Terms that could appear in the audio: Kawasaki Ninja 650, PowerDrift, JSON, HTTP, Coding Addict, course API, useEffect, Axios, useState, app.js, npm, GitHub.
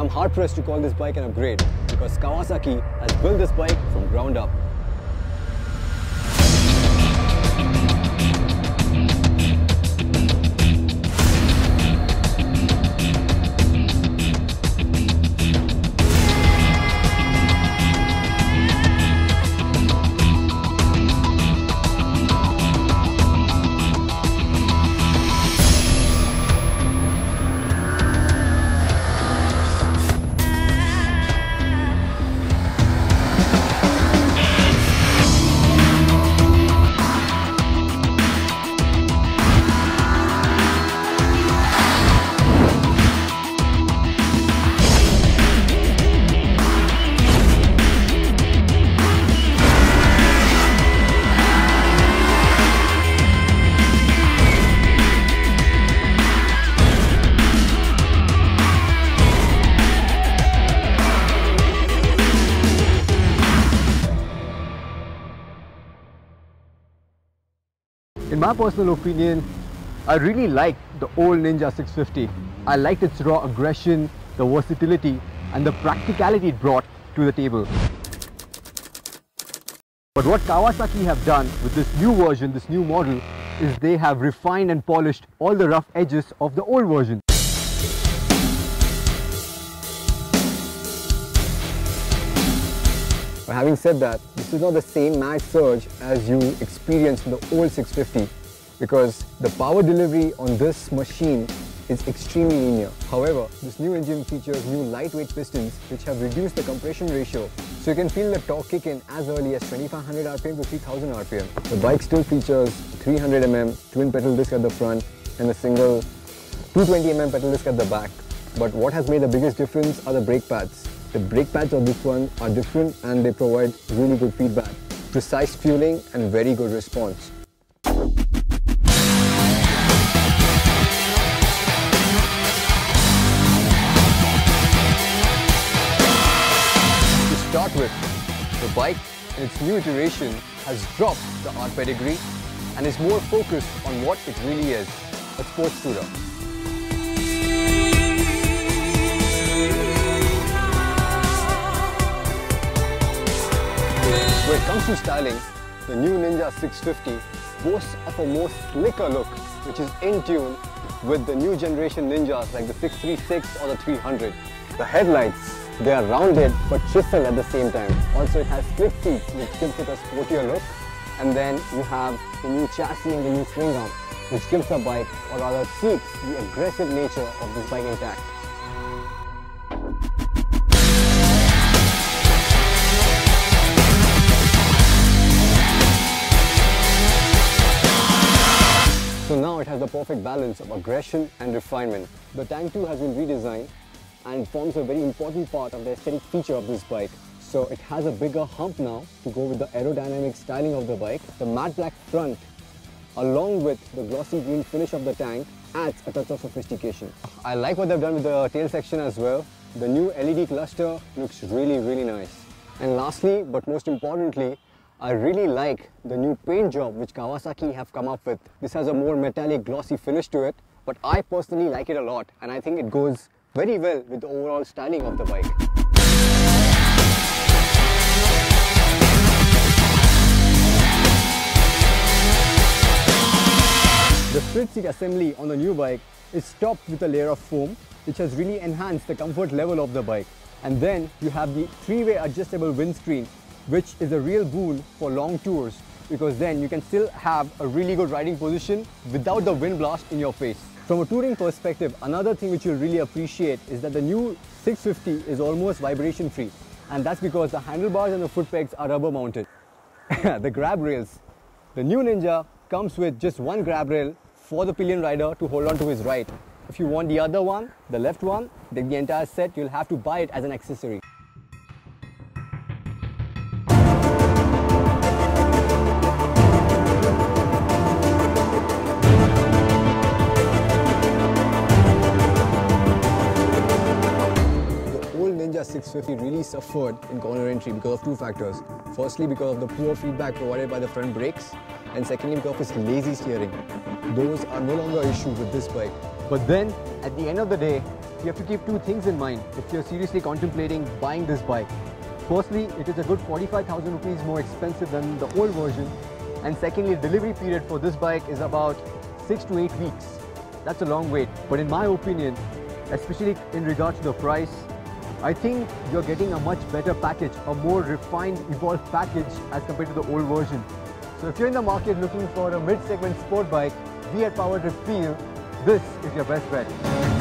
I'm hard-pressed to call this bike an upgrade because Kawasaki has built this bike from ground up. In my personal opinion, I really liked the old Ninja 650. I liked its raw aggression, the versatility and the practicality it brought to the table. But what Kawasaki have done with this new version, this new model, is they have refined and polished all the rough edges of the old version. But having said that, this is not the same max surge as you experienced in the old 650 because the power delivery on this machine is extremely linear. However, this new engine features new lightweight pistons which have reduced the compression ratio, so you can feel the torque kick in as early as 2500 RPM to 3000 RPM. The bike still features 300 mm twin pedal disc at the front and a single 220 mm pedal disc at the back. But what has made the biggest difference are the brake pads. The brake pads of this one are different and they provide really good feedback, precise fueling and very good response. To start with, the bike in its new iteration has dropped the art pedigree and is more focused on what it really is, a sports tourer. When it comes to styling, the new Ninja 650 boasts of a more slicker look which is in tune with the new generation Ninjas like the 636 or the 300. The headlights, they are rounded but chiseled at the same time. Also it has split seats which gives it a sportier look, and then you have the new chassis and the new swing arm which gives the bike, or rather keeps the aggressive nature of this bike intact. So now it has the perfect balance of aggression and refinement. The tank too has been redesigned and forms a very important part of the aesthetic feature of this bike. So it has a bigger hump now to go with the aerodynamic styling of the bike. The matte black front along with the glossy green finish of the tank adds a touch of sophistication. I like what they've done with the tail section as well. The new LED cluster looks really nice. And lastly, but most importantly, I really like the new paint job which Kawasaki have come up with. This has a more metallic glossy finish to it, but I personally like it a lot and I think it goes very well with the overall styling of the bike. The split seat assembly on the new bike is topped with a layer of foam which has really enhanced the comfort level of the bike. And then you have the three-way adjustable windscreen, which is a real boon for long tours because then you can still have a really good riding position without the wind blast in your face. From a touring perspective, another thing which you'll really appreciate is that the new 650 is almost vibration free, and that's because the handlebars and the foot pegs are rubber mounted. The grab rails. The new Ninja comes with just one grab rail for the pillion rider to hold on to his right. If you want the other one, the left one, then the entire set, you'll have to buy it as an accessory. Ninja 650 really suffered in corner entry because of two factors. Firstly, because of the poor feedback provided by the front brakes, and secondly, because of its lazy steering. Those are no longer an issue with this bike. But then at the end of the day, you have to keep two things in mind if you're seriously contemplating buying this bike. Firstly, it is a good 45,000 rupees more expensive than the old version. And secondly, the delivery period for this bike is about 6 to 8 weeks. That's a long wait. But in my opinion, especially in regards to the price, I think you're getting a much better package, a more refined, evolved package as compared to the old version. So if you're in the market looking for a mid-segment sport bike, we at PowerDrift feel this is your best bet.